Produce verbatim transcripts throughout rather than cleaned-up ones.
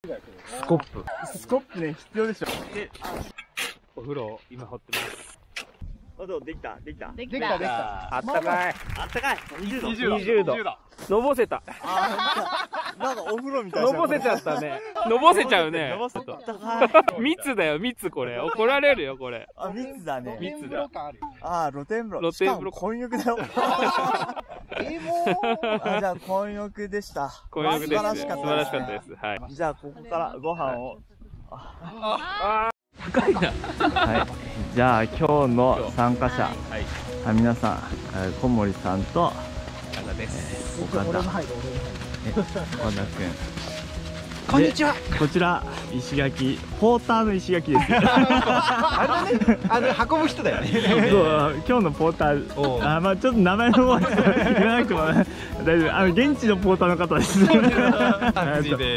スコップスコップね、必要でしょ。お風呂今掘ってます。あ、どうできたできたできたできた。あったかいあったかい。にじゅうどのぼせた。なんかお風呂みたいな。のぼせちゃったね。のぼせちゃうね。密だよ、密。これ怒られるよ、これ。あ、密だね。密だ。あ、露天風呂。しかも混浴だよ。え、もう。じゃあ混浴でした。素晴らしかったです。はい、じゃあここからご飯を。あ、高いな。はい、じゃあ今日の参加者、皆さん小森さんと岡田、岡田君、こんにちは。こちら石垣ポーターの石垣です。あれね、あの運ぶ人だよね。そう、今日のポーター、あ、まあちょっと名前の言わなくても大丈夫。あの現地のポーターの方です。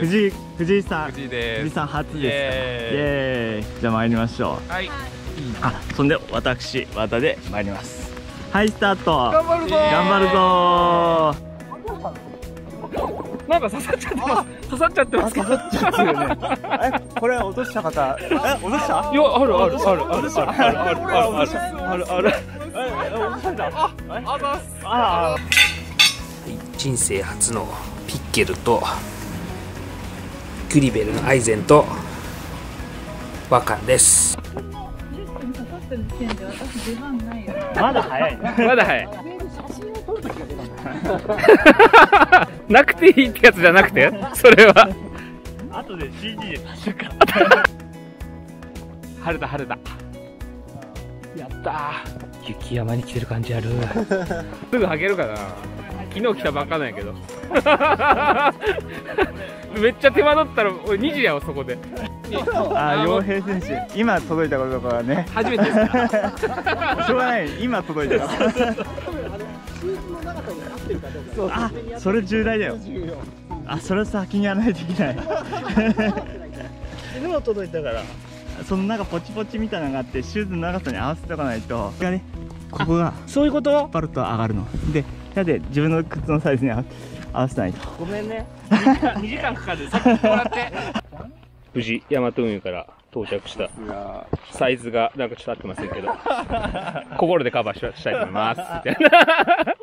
藤井藤井さん、藤井さん初です。イエーイ。じゃあ参りましょう。はい。あ、そんで私和田で参ります。はい、スタート。頑張るぞ。頑張るぞ。なんか刺さっちゃってます。刺さっちゃってます。刺さっちゃってるね。え、これ落とした方。え、落とした？いや、あるあるあるあるあるあるあるあるある。え、落とした。あ、あざす。ああ。人生初のピッケルとグリベルのアイゼンとワカンです。まだ早い。まだ早い。なくていいってやつじゃなくて、それは後で シージー で足しか晴れた晴れた。やったー。雪山に来てる感じある。すぐ履けるかな。昨日来たばっかなんやけど。めっちゃ手間取ったら俺にじやわ、そこで。あ、陽平選手今届いたことからね。初めてですか。しょうがない、今届いたから。あ、それ重大だよ。あ、それ先にやらないといけない。昨日届いたから、そのなんかポチポチみたいなのがあって、シューズの長さに合わせておかないと。ここがそういうこと、パルト上がるので、やで自分の靴のサイズに合わせないと。ごめんね、にじかんかかる。先にもらって。無事大和運輸から到着した。サイズがなんかちょっと合ってませんけど、心でカバーしたいと思います。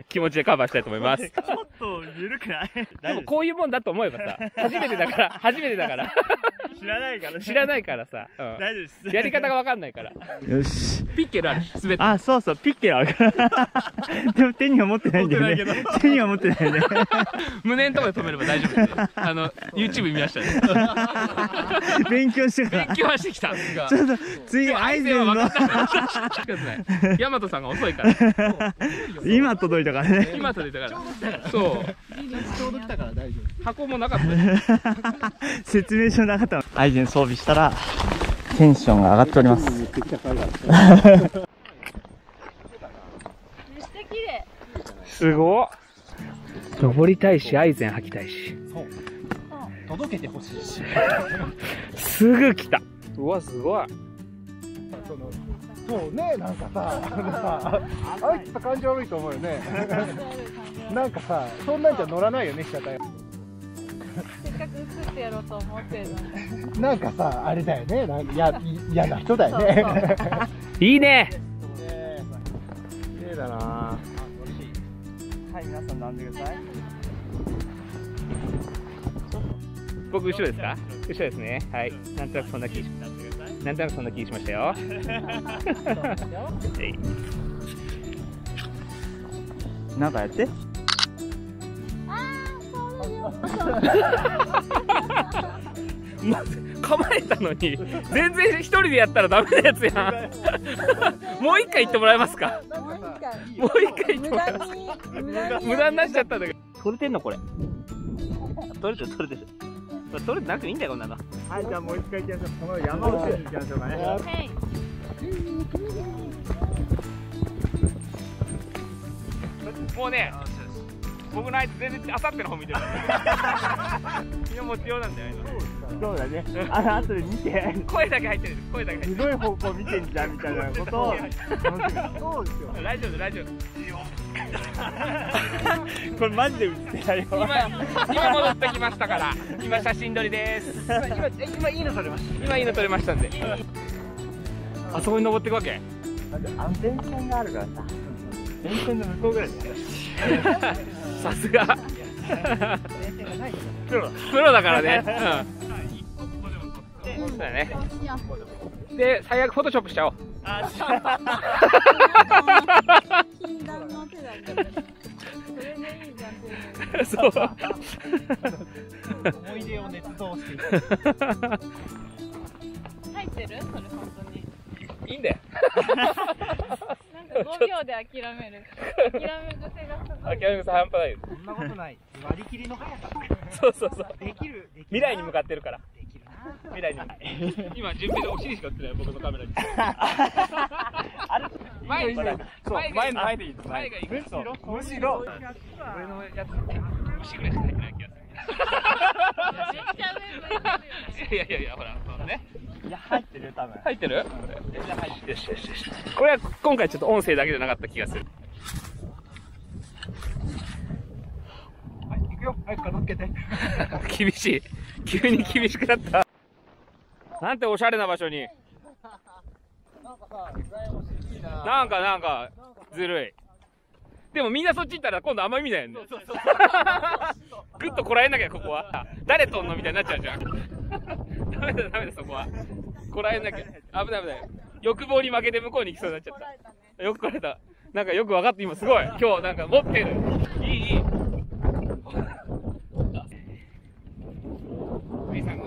気持ちでカバーしたいと思います。ちょっと緩くない？でもこういうもんだと思えばさ、初めてだから、初めてだから。知らないから、知らないからさ。大丈夫です。やり方がわかんないから。よし。ピッケルあるし、すべて。あ、そうそう、ピッケルあるから。でも手には持ってないんだよね。手には持ってないね。胸のところで止めれば大丈夫。あの、YouTube 見ましたね。勉強してた。勉強はしてきた。ちょっと、次、アイゼンの。ヤマトさんが遅いから。今届いたから。今届いたから。そう。箱もなかった。説明書なかった。アイゼン装備したらテンションが上がっております。めっちゃ綺麗。すごっ。登りたいし、アイゼン履きたいし。届けてほしいし。すぐ来た。うわ、すごい。そうね、なんかさ、あいつと感じ悪いと思うよね。なんかさ、そんなんじゃ乗らないよね、被写体。せっかく映ってやろうと思ってるのに。なんかさ、あれだよね、なんかや、嫌な人だよね。いいね。綺麗だな。はい、皆さん並んでください。僕後ろですか？後ろですね。はい、なんとなくそんな気。なんとなくそんな気がしましたよ。なんかやって。構えたのに、全然一人でやったらダメなやつやん。もう一回言ってもらえますか。もう一回言ってもらえますか。無駄になっちゃったんだけど。取れてんのこれ。取れてる取れてる。取れてなくていいんだよ、こんなの。はい、じゃあもう一回行きましょう。この山を行きましょうかね。はい。もうね、僕のあいつ全然あさっての方見てる。いや、もう必要なんじゃないの。そうだね。あの後で見て。声だけ入ってる。声だけ入ってる。ひどい方向見てんじゃんみたいなことを。そうですよ。大丈夫大丈夫。いいよ。これマジで映ってないよ。今今戻ってきましたから。今写真撮りです。今今いいの撮れました。今いいの撮れましたんで。あそこに登っていくわけ。安全線があるからさ。電線の向こうぐらいです。さすが。プロプロだからね。そうだね。で最悪フォトショップしちゃおう。あ禁断の手だけど。それでいいじゃん。そう。思い出を熱唱してる。入ってる？それ本当に。いいんだよ。ごびょうで諦める。諦め癖がすごい。諦め癖半端ない。そんなことない。割り切りの速さ。そうそうそう。できる。未来に向かってるから。未来に向かって。今準備でお尻しか映ってない僕のカメラに。前に前前でいい。前がいい。むしろむしろ上のやつ牛ぐらいしか入ってない気がする。いやいやいやほらほらね。いや入ってる多分。入ってる？よしよしよし。これは今回ちょっと音声だけじゃなかった気がする。はい行くよ。早く片付けて。厳しい。急に厳しくなった。なんておしゃれな場所に。なんかなんかずるい。でもみんなそっち行ったら今度あんま意味ないよね。ぐっとこらえなきゃここは。誰とんのみたいになっちゃうじゃん。ダメだダメだそこは。こらえなきゃ危ない危ない。欲望に負けて向こうに行きそうになっちゃった。よくこらえた。なんかよく分かって今すごい。今日なんか持ってる。いいいい。はいさん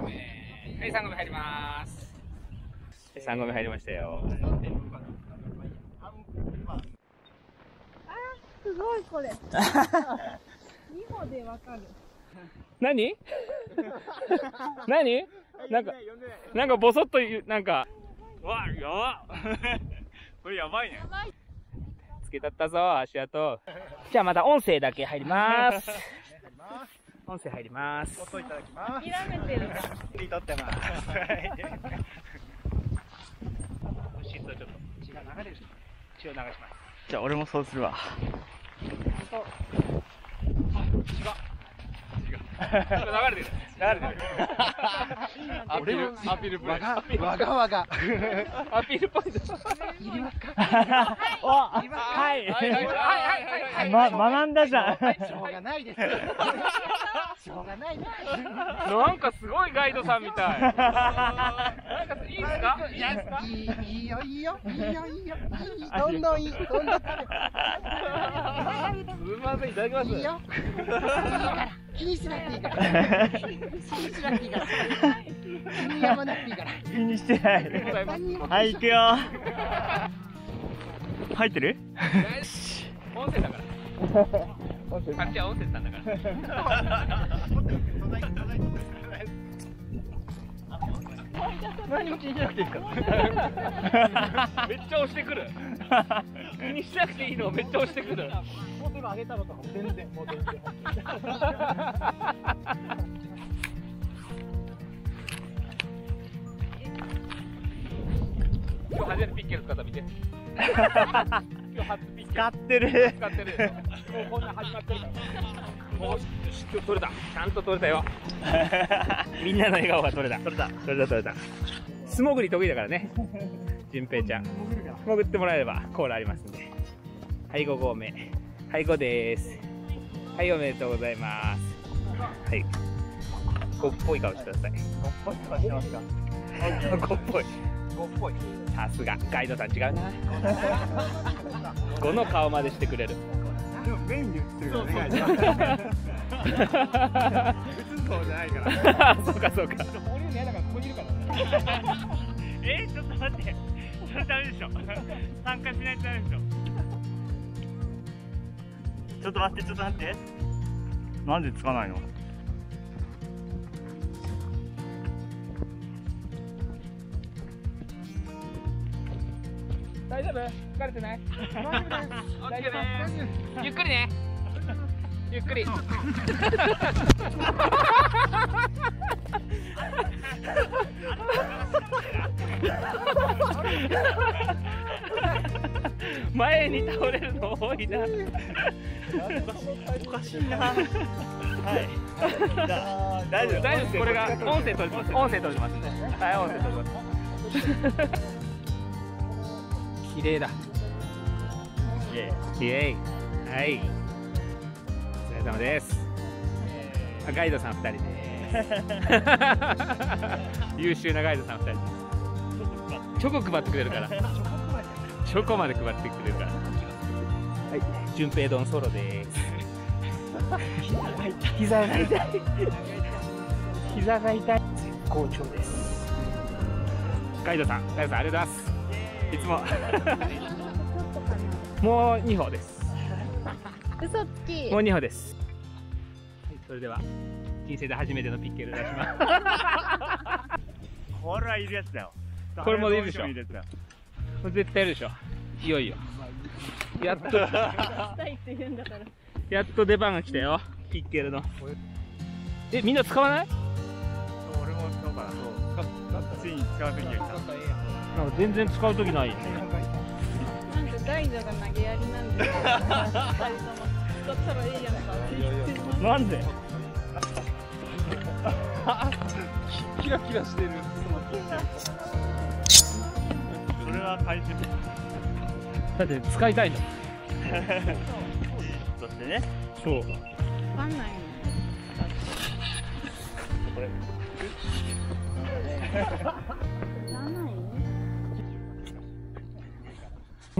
ごめ入りまーす。三合目入りましたよ。あ、すごいこれ。二歩でわかる。何？何？なんかなんかボソッと言うなんか。わあやば。これやばいね。つけたったぞ足跡。じゃあまた音声だけ入ります。音声入ります。音いただきます。諦めてる。切り取ってます。血が流れる。血を流します。じゃあ俺もそうするわ。血が流れてる。流れてる。アピールポイント。わがわが。アピールポイント。いりますか。はい。はい。ま学んだじゃん。しょうがないです。しょうがない。なんかすごいガイドさんみたい。なんかいいですか？いいですか？いいよいいよいいよいいよ。どんどんいいどんどん。すみませんいただきます。いいよ。気にしなくていいから。気にしなくていいから。気にやまなくていいから。気にしてない。はい行くよ。入ってる？音声だから。こっちは音声なんだから。何も気にしなくていいから。めっちゃ押してくる。気にしなくていいのめっちゃ押してくる。もう手が上げたのとかも全然もう全然。今日初めてピッケル使った見て。使ってる。使ってる。もうこんな始まってるから。もう今日取れた。ちゃんと取れたよ。みんなの笑顔が取れた。取れた。取れた取れた。素潜り得意だからね。純平ちゃん。潜ってもらえればコールありますんで。はいごごうめ。はいごです。はいおめでとうございます。はい。ごっぽい顔してください。ごっぽい顔してますか。ごっぽい。ごっぽい。さすがガイドさん違うな。ごの顔までしてくれる。でもメインに映ってるからね。映す顔じゃないから。そうかそうか。俺のやだからここにいるから。えちょっと待って。それダメでしょ。参加しないとダメでしょ。ちょっと待ってちょっと待って。なんでつかないの？大丈夫？疲れてない？大丈夫です。ゆっくりね。ゆっくり。前に倒れるの多いな。おかしいな。はい。大丈夫大丈夫です。これが音声取ります。音声取りますね。はい、音声取ります。綺麗だ。イエイ。はい。お疲れ様です。ガイドさん二人です。優秀なガイドさん二人です。チョコ配ってくれるから。チョコまで配ってくれるから。はい、順平丼ソロです。膝が痛い。膝が痛い。絶好調です。ガイドさん、ガイドさんありがとうございます。いつも。もう二歩です。嘘つき。もう二歩です。はい、それでは人生で初めてのピッケル出します。これはいるやつだよ。これもいいでしょ。絶対いるでしょ。いよいよ。やっと。やっと出番が来たよ。ピッケルの。え、みんな使わない？俺も使うから。ついに使う時が来た。なんか全然使う時ない。なんか大蛇が投げやりなんで。使ったらいいやんか。なんで？キラキラしてる。それは大切だって使いたいんだ。そしてね、そう分かんないねこれ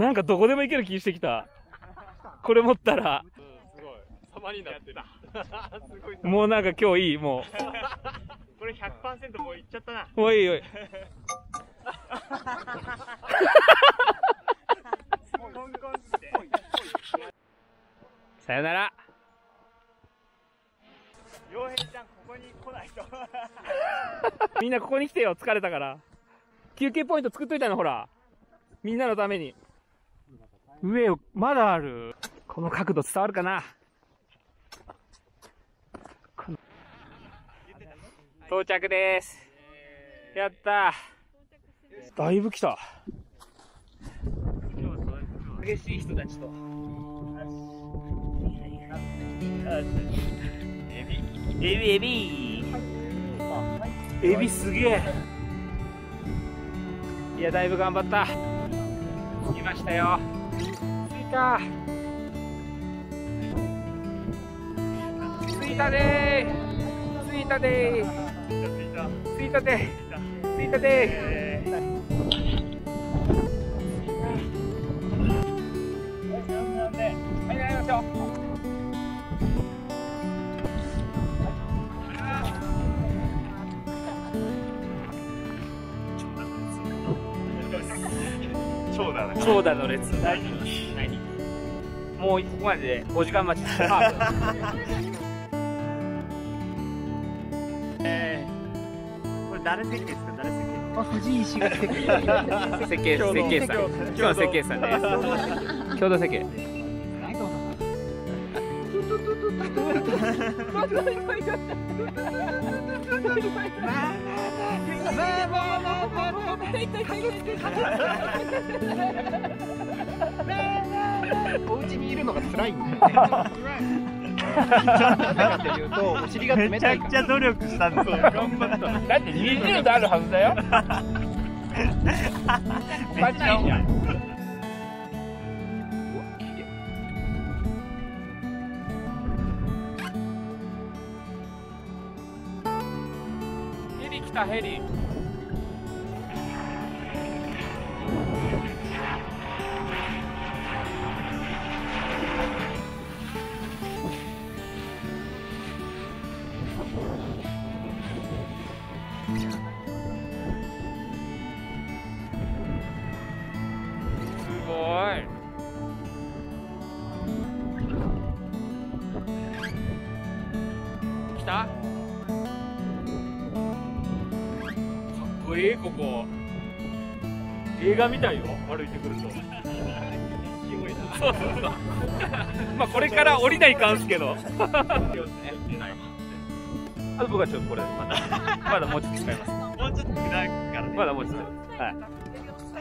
なんかどこでも行ける気してきた。これ持ったらすごい様になってた。もうなんか今日いい。もうこれ ひゃくパーセント もういっちゃったな。おいおいさよなら。陽平ちゃんここに来ないと。みんなここに来てよ。疲れたから休憩ポイント作っといたの。ほらみんなのために。上をまだある。この角度伝わるかな。到着です。やったー。だいぶ来た。激しい人たちと。エビ、エビ、エビ。エビすげえ。いや、だいぶ頑張った。来ましたよ。着いた。着いたでー。着いたでー。着いたでー。着いたでー。長蛇の列。大丈夫です。何？もうここまででごじかん待ち。えー、これ誰席ですか？誰席？あ、藤井氏が設計設計さん。今日設計さんです。共同設計。お家にいるのが辛いんだよね。なんでかっていうと、お尻が冷たいから。めちゃくちゃ努力したんですよ。頑張った。だってにじゅうどあるはずだよ。おかしいじゃん。ヘリ。すごい。来た？えー、ここ映画みたいよ。歩いてくるとそうそうそうまあこれから降りないかんすけどあと僕はちょっとこれまだまだもうちょっと使います。もうちょっとないからね。まだもうちょっと、はい、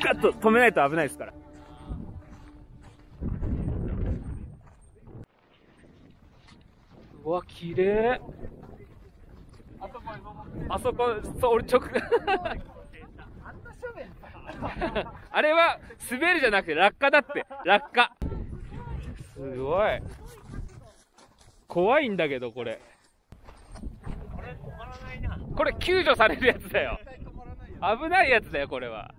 ガッと止めないと危ないですから。うわ綺麗。あそこ、そう俺直あれは滑るじゃなくて落下だって、落下すごい怖いんだけど、これこれ止まらないな、これ救助されるやつだよ、危ないやつだよこれは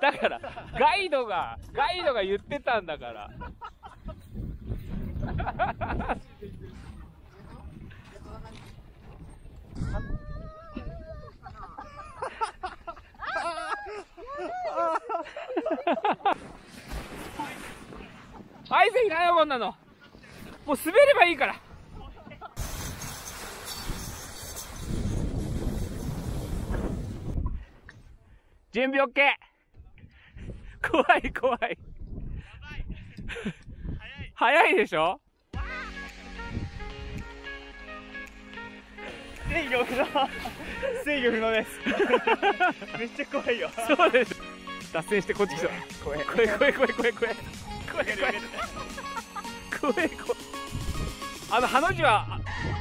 だからガイドがガイドが言ってたんだからアイゼンいらないもんなの、もう滑ればいいから。準備 OK。 怖い怖い早いでしょ。制御不能制御不能ですめっちゃ怖いよ。そうです、脱線してこっち来た。怖え怖え怖え怖え怖え怖え怖え怖え怖え怖え。あのハの字は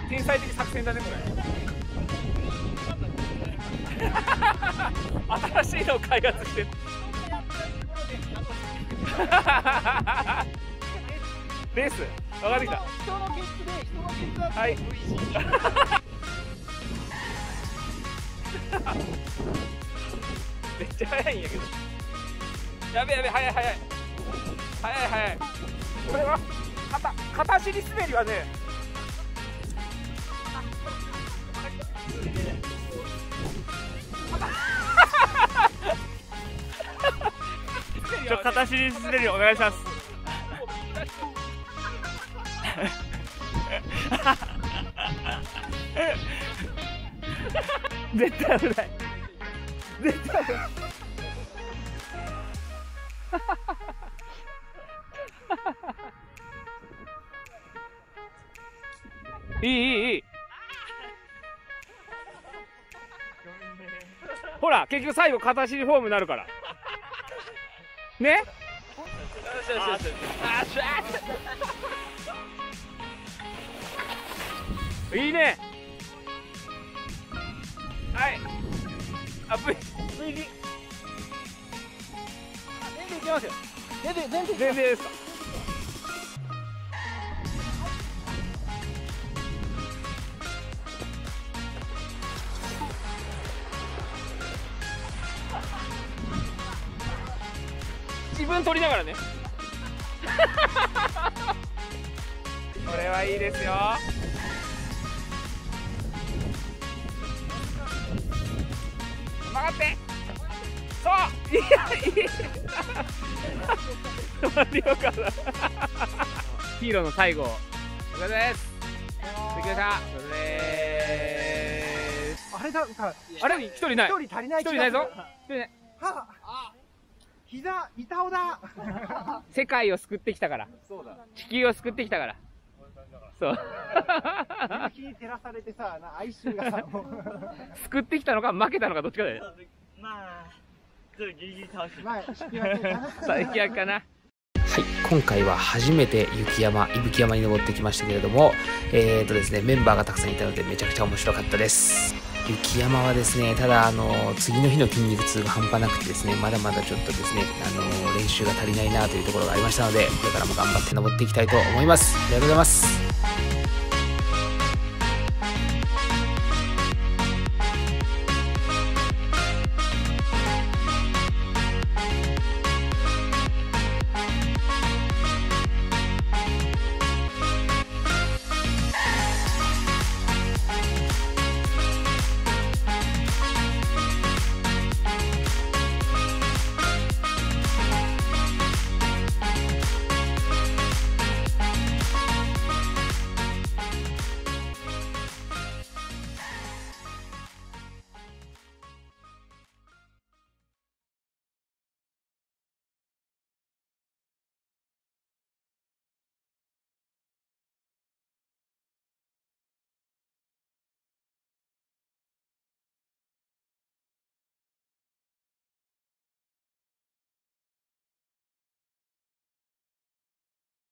天才的作戦だねこれ新しいのを開発してるレース分かってきた。人のゲップで人のゲップだってめっちゃ速いんやけど。やべやべ速い速い速い速い。これは片片足に滑りはねちょっと片足に滑りお願いします絶対危ない絶対危ないいいいいいい。ほら結局最後片足フォームになるからね。いいね。はい、あ V 全然いけますよ。全然全然全然ですか。自分取りながらねこれはいいですよ。曲がって、そういやいやマリオかなヒーローの最後お疲れです。お疲れ様です。あれだ、あれ一人ない、一人足りない、一人ないぞ、一人ない。はあ膝、板尾だ世界を救ってきたから。そうだ。地球を救ってきたから。そう。夕日に照らされてさ、哀愁がさ、救ってきたのか負けたのかどっちかだよね。まあ、ちょっとギリギリ倒しました。最悪かな。はい、今回は初めて雪山、伊吹山に登ってきましたけれども、えーとですね、メンバーがたくさんいたのでめちゃくちゃ面白かったです。雪山はですね、ただあの次の日の筋肉痛が半端なくてですね、まだまだちょっとですね、あの練習が足りないなというところがありましたので、これからも頑張って登っていきたいと思います。ありがとうございます。